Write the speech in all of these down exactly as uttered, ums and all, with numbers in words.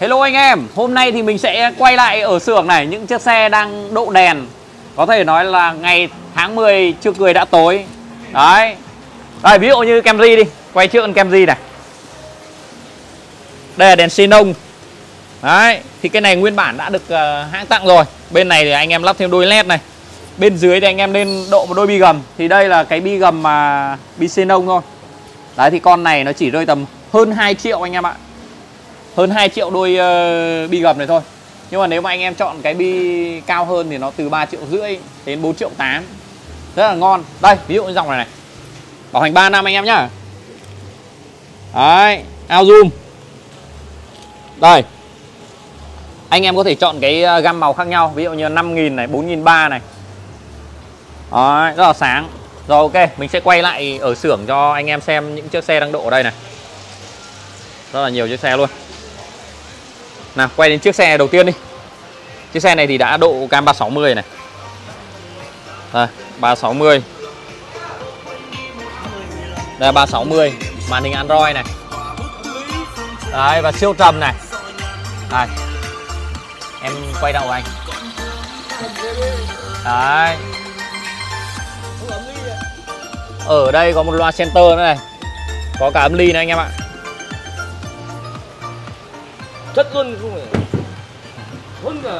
Hello anh em, hôm nay thì mình sẽ quay lại ở xưởng này những chiếc xe đang đậu đèn. Có thể nói là ngày tháng mười chưa cười đã tối. Đấy. Đây, ví dụ như Camry đi, quay trước con Camry này. Đây là đèn xenon. Đấy, thì cái này nguyên bản đã được uh, hãng tặng rồi. Bên này thì anh em lắp thêm đôi led này. Bên dưới thì anh em nên độ một đôi bi gầm. Thì đây là cái bi gầm mà uh, bi xenon thôi. Đấy, thì con này nó chỉ rơi tầm hơn hai triệu anh em ạ. Hơn hai triệu đôi uh, bi gầm này thôi. Nhưng mà nếu mà anh em chọn cái bi cao hơn thì nó từ ba triệu rưỡi đến bốn triệu tám. Rất là ngon. Đây, ví dụ như dòng này này. Bảo hành ba năm anh em nhá. Đấy, Aozoom. Đây. Anh em có thể chọn cái gam màu khác nhau, ví dụ như năm nghìn này, bốn nghìn ba trăm này. Đấy, rất là sáng. Rồi ok, mình sẽ quay lại ở xưởng cho anh em xem những chiếc xe đang độ ở đây này. Rất là nhiều chiếc xe luôn. Nào, quay đến chiếc xe đầu tiên đi. Chiếc xe này thì đã độ cam ba sáu mươi này. Đây, ba sáu mươi. Đây, ba sáu mươi. Màn hình Android này. Đấy, và siêu trầm này. Đây. Em quay đậu anh. Đấy. Ở đây có một loa center nữa này. Có cả âm ly này anh em ạ. Chất luôn không phải. Hơn cả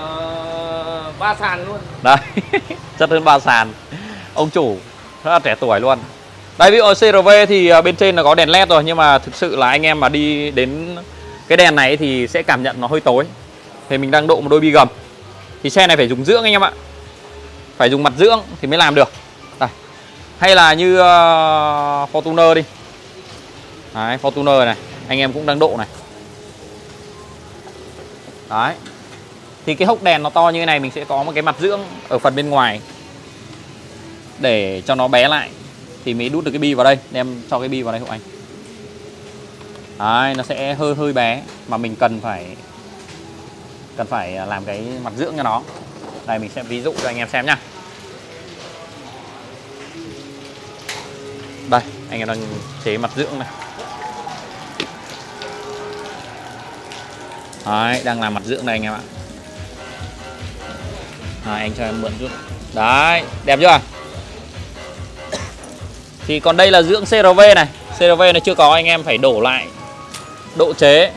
ba sàn luôn. Đấy. Chất hơn ba sàn. Ông chủ rất là trẻ tuổi luôn. Đây, ví dụ xê rờ vê thì bên trên là có đèn led rồi, nhưng mà thực sự là anh em mà đi đến cái đèn này thì sẽ cảm nhận nó hơi tối. Thì mình đang độ một đôi bi gầm. Thì xe này phải dùng dưỡng anh em ạ. Phải dùng mặt dưỡng thì mới làm được. Đây. Hay là như uh, Fortuner đi. Đấy, Fortuner này, anh em cũng đang độ này. Đấy. Thì cái hốc đèn nó to như thế này, mình sẽ có một cái mặt dưỡng ở phần bên ngoài để cho nó bé lại thì mới đút được cái bi vào đây. Đem cho cái bi vào đây hộ anh. Đấy, nó sẽ hơi hơi bé mà mình cần phải cần phải làm cái mặt dưỡng cho nó. Đây, mình sẽ ví dụ cho anh em xem nhá. Đây, anh em đang chế mặt dưỡng này. Đấy, đang làm mặt dưỡng đây anh em ạ. Đấy, anh cho em mượn chút. Đấy, đẹp chưa? Thì còn đây là dưỡng xê rờ vê này. xê rờ vê nó chưa có, anh em phải đổ lại, độ chế.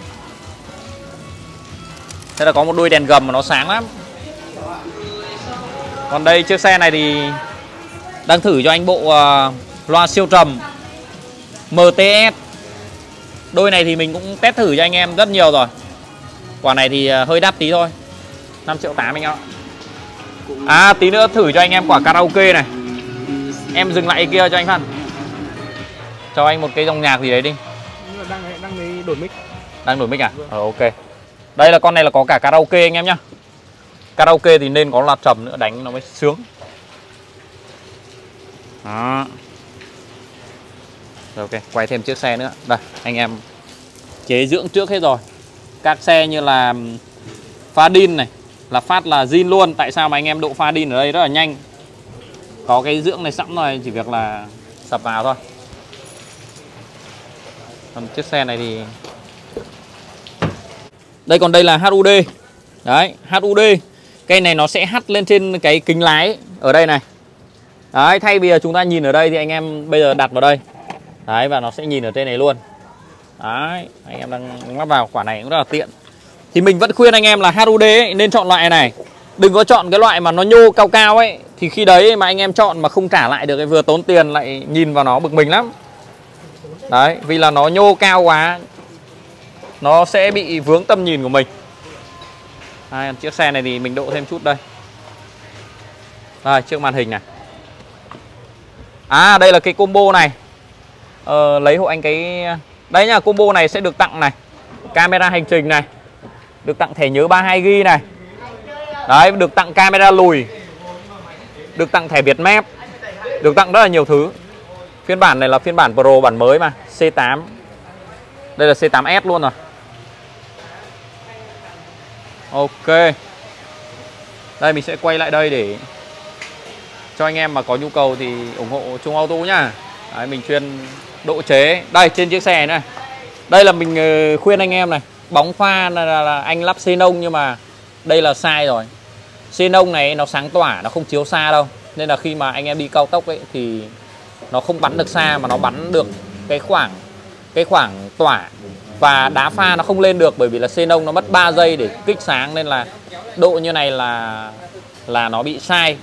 Thế là có một đuôi đèn gầm mà nó sáng lắm. Còn đây chiếc xe này thì đang thử cho anh bộ uh, loa siêu trầm em tê ét. Đôi này thì mình cũng test thử cho anh em rất nhiều rồi. Quả này thì hơi đắt tí thôi, năm triệu tám anh ạ. À, tí nữa thử cho anh em quả karaoke này. Em dừng lại kia cho anh Phan. Cho anh một cái dòng nhạc gì đấy đi. Đang, đang đổi mic. Đang đổi mic à? Ờ, ok. Đây là con này là có cả karaoke anh em nhá. Karaoke thì nên có loạt trầm nữa, đánh nó mới sướng. Đó. Rồi, ok, quay thêm chiếc xe nữa. Đây, anh em chế dưỡng trước hết rồi. Các xe như là pha đin này, là phát là zin luôn. Tại sao mà anh em độ pha đin ở đây rất là nhanh. Có cái dưỡng này sẵn rồi, chỉ việc là sập vào thôi. Còn chiếc xe này thì đây, còn đây là hát u đê. Đấy, hát u đê. Cây này nó sẽ hắt lên trên cái kính lái ở đây này. Đấy, thay vì chúng ta nhìn ở đây thì anh em bây giờ đặt vào đây. Đấy, và nó sẽ nhìn ở trên này luôn. Đấy, anh em đang lắp vào, quả này cũng rất là tiện. Thì mình vẫn khuyên anh em là hát u đê ấy, nên chọn loại này. Đừng có chọn cái loại mà nó nhô cao cao ấy. Thì khi đấy mà anh em chọn mà không trả lại được, vừa tốn tiền lại nhìn vào nó bực mình lắm. Đấy, vì là nó nhô cao quá, nó sẽ bị vướng tầm nhìn của mình. Đấy, chiếc xe này thì mình độ thêm chút đây. Đây, trước màn hình này. À, đây là cái combo này. Ờ, lấy hộ anh cái... Đấy nhá, combo này sẽ được tặng này camera hành trình này, được tặng thẻ nhớ ba mươi hai gi-ga-bai này. Đấy, được tặng camera lùi, được tặng thẻ Vietmap, được tặng rất là nhiều thứ. Phiên bản này là phiên bản Pro, bản mới mà xê tám. Đây là xê tám ét luôn rồi. Ok. Đây, mình sẽ quay lại đây để cho anh em mà có nhu cầu thì ủng hộ Chung Auto nhá. Đấy, mình chuyên độ chế. Đây, trên chiếc xe này. Đây là mình khuyên anh em này, bóng pha là, là, là anh lắp xenon, nhưng mà đây là sai rồi. Xenon này nó sáng tỏa, nó không chiếu xa đâu, nên là khi mà anh em đi cao tốc ấy thì nó không bắn được xa, mà nó bắn được cái khoảng cái khoảng tỏa, và đá pha nó không lên được, bởi vì là xenon nó mất ba giây để kích sáng, nên là độ như này là là nó bị sai.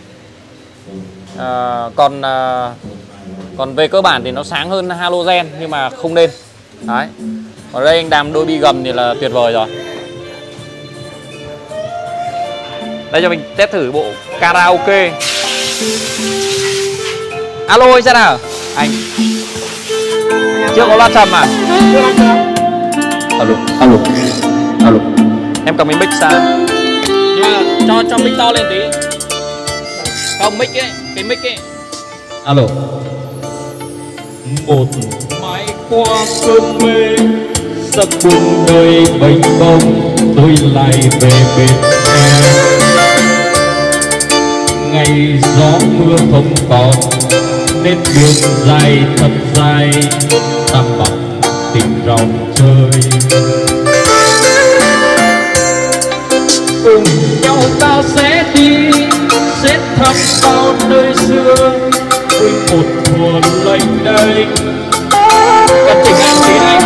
À, còn à, còn về cơ bản thì nó sáng hơn halogen, nhưng mà không nên. Đấy. Ở đây anh đàm đôi bi gầm thì là tuyệt vời rồi. Đây cho mình test thử bộ karaoke. Alo anh, sao nào? Anh chưa có loa trầm à? Alo, alo, alo. Em cầm mic sao? Yeah, cho cho mic to lên tí. Không, mic ấy, cái mic ấy. Alo. Một mãi qua cơn mê, giấc buồn nơi bánh bông, tôi lại về bên em. Ngày gió mưa không còn, nên đường dài thật dài, ta bằng tình ròng chơi. Cùng nhau ta sẽ đi, sẽ thăm bao nơi xưa với một mùa lạnh đênh. Cần chỉnh lại một tí này.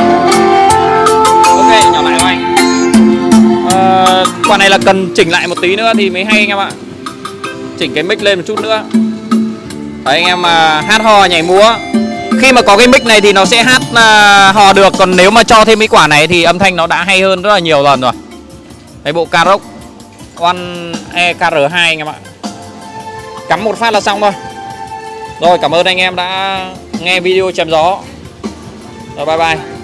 Ok, nhỏ lại của anh. À, quả này là cần chỉnh lại một tí nữa thì mới hay anh em ạ. Chỉnh cái mic lên một chút nữa. Đấy, anh em mà hát hò nhảy múa, khi mà có cái mic này thì nó sẽ hát à, hò được. Còn nếu mà cho thêm cái quả này thì âm thanh nó đã hay hơn rất là nhiều lần rồi. Đấy, bộ karaoke One E K R hai anh em ạ. Cắm một phát là xong thôi. Rồi, cảm ơn anh em đã nghe video chém gió. Rồi, bye bye.